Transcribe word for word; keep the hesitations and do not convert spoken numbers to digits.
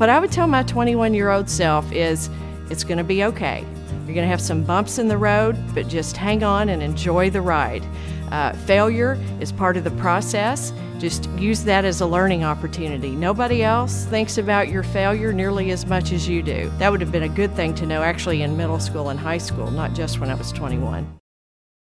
What I would tell my twenty-one-year-old self is, it's going to be okay. You're going to have some bumps in the road, but just hang on and enjoy the ride. Uh, failure is part of the process. Just use that as a learning opportunity. Nobody else thinks about your failure nearly as much as you do. That would have been a good thing to know actually in middle school and high school, not just when I was twenty-one.